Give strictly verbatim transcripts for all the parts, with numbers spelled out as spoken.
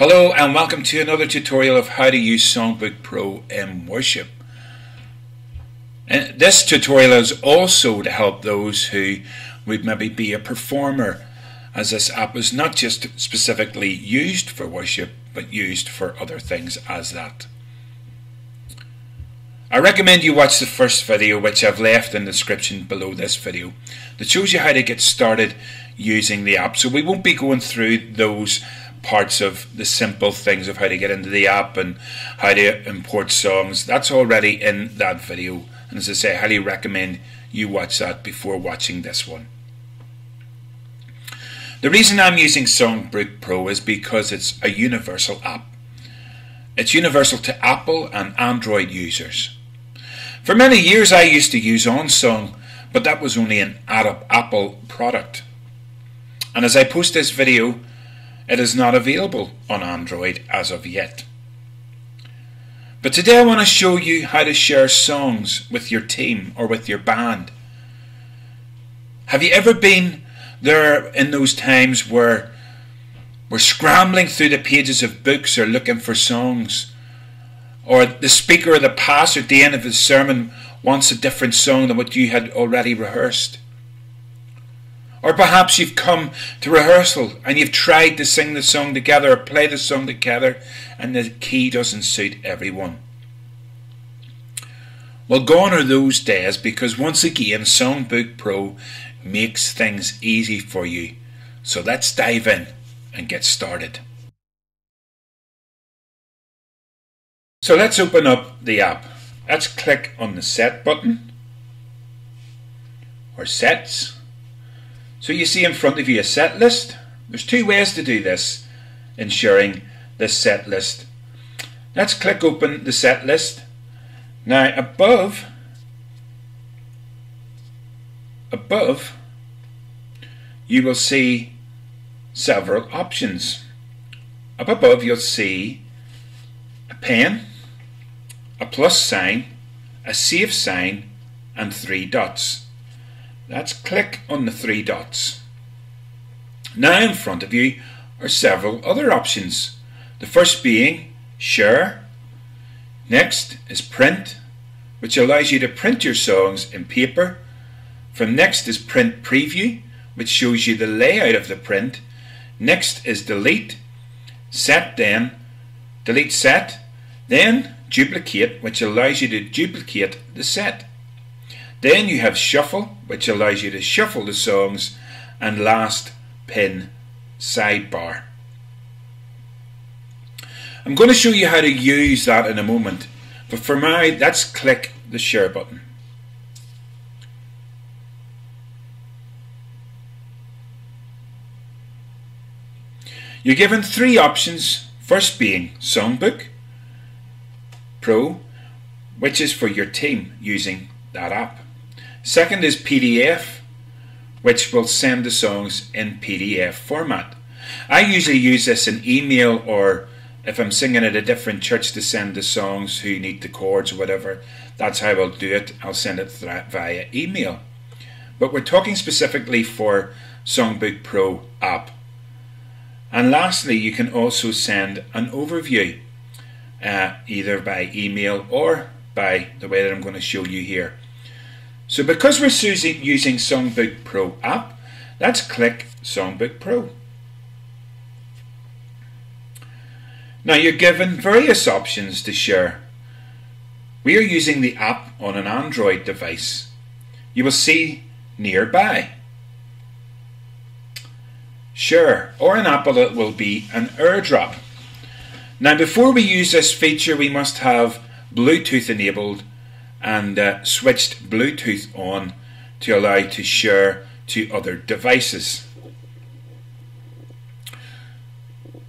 Hello and welcome to another tutorial of how to use Songbook Pro in worship. And this tutorial is also to help those who would maybe be a performer, as this app is not just specifically used for worship but used for other things as that. I recommend you watch the first video, which I've left in the description below this video, that shows you how to get started using the app. So we won't be going through those parts of the simple things of how to get into the app and how to import songs. That's already in that video, and as I say, I highly recommend you watch that before watching this one. The reason I'm using Songbook Pro is because it's a universal app. It's universal to Apple and Android users. For many years I used to use OnSong, but that was only an Apple product, and as I post this video, it is not available on Android as of yet. But today I want to show you how to share songs with your team or with your band. Have you ever been there in those times where we're scrambling through the pages of books or looking for songs, or the speaker or the pastor at the end of his sermon wants a different song than what you had already rehearsed? Or perhaps you've come to rehearsal and you've tried to sing the song together or play the song together, and the key doesn't suit everyone. Well, gone are those days, because once again Songbook Pro makes things easy for you. So let's dive in and get started. So let's open up the app. Let's click on the Set button or Sets. So you see in front of you a set list. There's two ways to do this in sharing this set list. Let's click open the set list. Now above, above you will see several options. Up above you'll see a pen, a plus sign, a save sign and three dots. Let's click on the three dots. Now in front of you are several other options. The first being Share. Next is Print, which allows you to print your songs in paper. From next is Print Preview, which shows you the layout of the print. Next is Delete, Set then, Delete Set, then Duplicate, which allows you to duplicate the set. Then you have Shuffle, which allows you to shuffle the songs, and last, Pin Sidebar. I'm going to show you how to use that in a moment, but for now, let's click the Share button. You're given three options, first being Songbook Pro, which is for your team using that app. Second is P D F, which will send the songs in P D F format. I usually use this in email, or if I'm singing at a different church to send the songs who need the chords or whatever, that's how I'll do it. I'll send it via email. But we're talking specifically for Songbook Pro app. And lastly, you can also send an overview, uh, either by email or by the way that I'm going to show you here. So because we're using Songbook Pro app, let's click Songbook Pro. Now you're given various options to share. We are using the app on an Android device. You will see Nearby, Share, or in Apple it will be an AirDrop. Now before we use this feature, we must have Bluetooth enabled and uh, switched Bluetooth on to allow to share to other devices.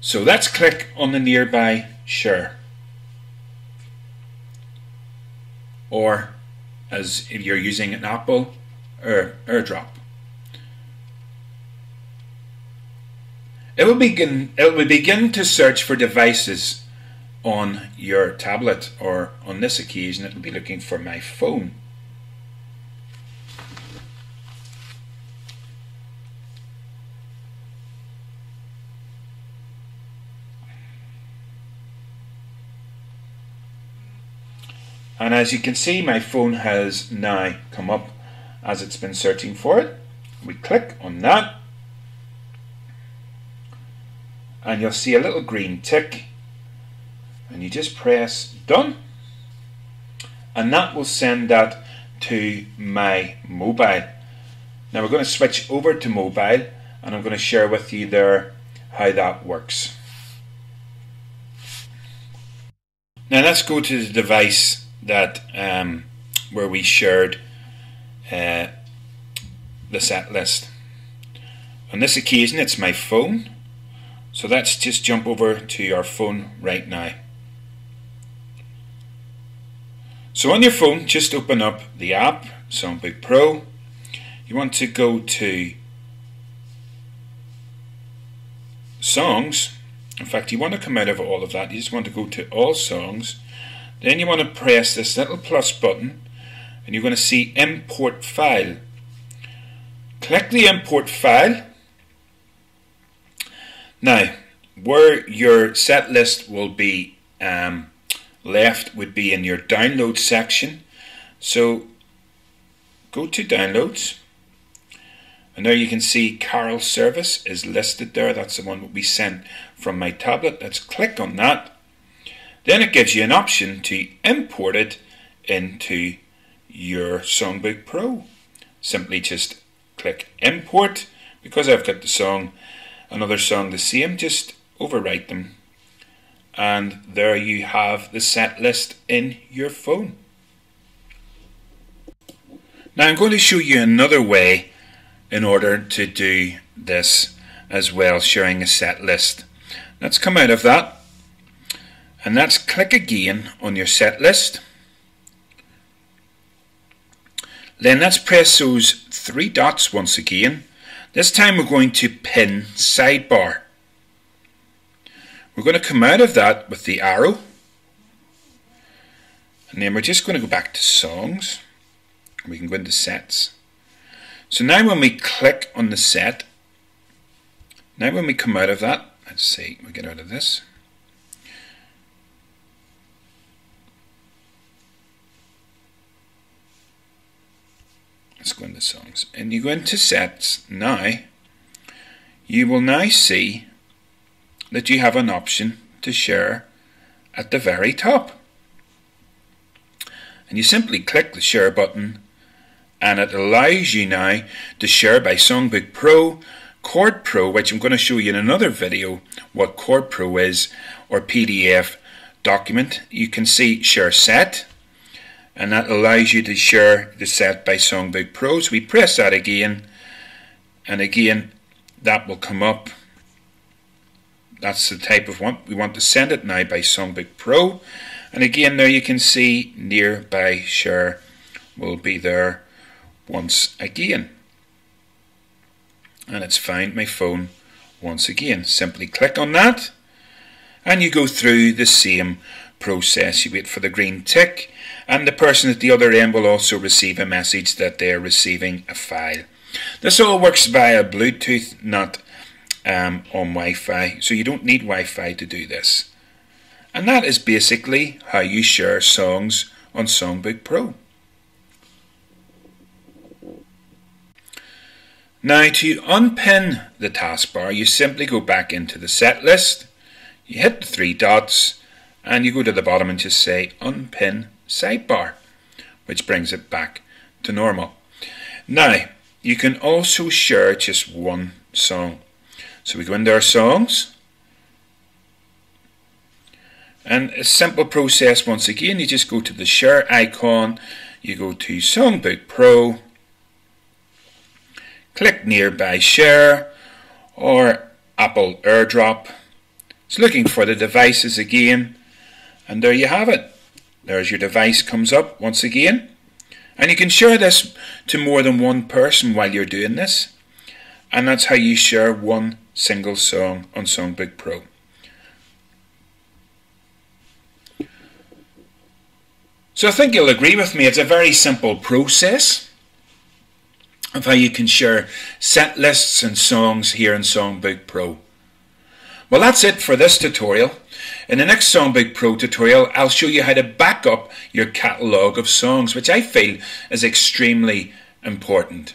So let's click on the Nearby, Share, or as if you're using an Apple, or AirDrop. It will begin, it will begin to search for devices on your tablet, or on this occasion it will be looking for my phone. And as you can see, my phone has now come up as it's been searching for it. We click on that and you'll see a little green tick, and you just press done, and that will send that to my mobile. Now we're going to switch over to mobile and I'm going to share with you there how that works. Now let's go to the device that um, where we shared uh, the set list. On this occasion it's my phone, so let's just jump over to our phone right now. So on your phone, just open up the app, Songbook Pro. You want to go to Songs. In fact, you want to come out of all of that. You just want to go to All Songs. Then you want to press this little plus button and you're going to see Import File. Click the Import File. Now, where your set list will be um, left would be in your download section, so go to downloads and there you can see Carol Service is listed there. That's the one that we sent from my tablet. Let's click on that. Then it gives you an option to import it into your Songbook Pro. Simply just click import. Because I've got the song, another song the same, just overwrite them. And there you have the set list in your phone. Now I'm going to show you another way in order to do this as well, sharing a set list. Let's come out of that and let's click again on your set list. Then let's press those three dots once again. This time we're going to pin sidebar. We're going to come out of that with the arrow and then we're just going to go back to songs. We can go into sets. So now when we click on the set, now when we come out of that, let's see, we get out of this. Let's go into songs and you go into sets. Now you will now see that you have an option to share at the very top, and you simply click the share button and it allows you now to share by Songbook Pro, Chord Pro, which I'm going to show you in another video what Chord Pro is, or P D F document. You can see share set and that allows you to share the set by Songbook Pro. So we press that again and again, that will come up. That's the type of one we want to send it now by Songbook Pro. And again, there you can see nearby share will be there once again. And it's Find My Phone once again. Simply click on that and you go through the same process. You wait for the green tick and the person at the other end will also receive a message that they are receiving a file. This all works via Bluetooth, not Um, on Wi-Fi, so you don't need Wi-Fi to do this. And that is basically how you share songs on Songbook Pro. Now to unpin the taskbar, you simply go back into the set list, you hit the three dots and you go to the bottom and just say unpin sidebar, which brings it back to normal. Now you can also share just one song. So we go into our songs and a simple process once again. You just go to the share icon, you go to Songbook Pro, click nearby share or Apple AirDrop. It's looking for the devices again and there you have it. There's your device comes up once again and you can share this to more than one person while you're doing this. And that's how you share one single song on Songbook Pro. So I think you'll agree with me, it's a very simple process of how you can share set lists and songs here in Songbook Pro. Well, that's it for this tutorial. In the next Songbook Pro tutorial, I'll show you how to back up your catalogue of songs, which I feel is extremely important.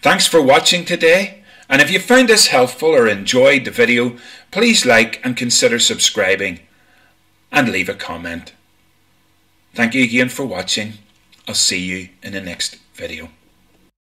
Thanks for watching today, and if you found this helpful or enjoyed the video, please like and consider subscribing and leave a comment. Thank you again for watching. I'll see you in the next video.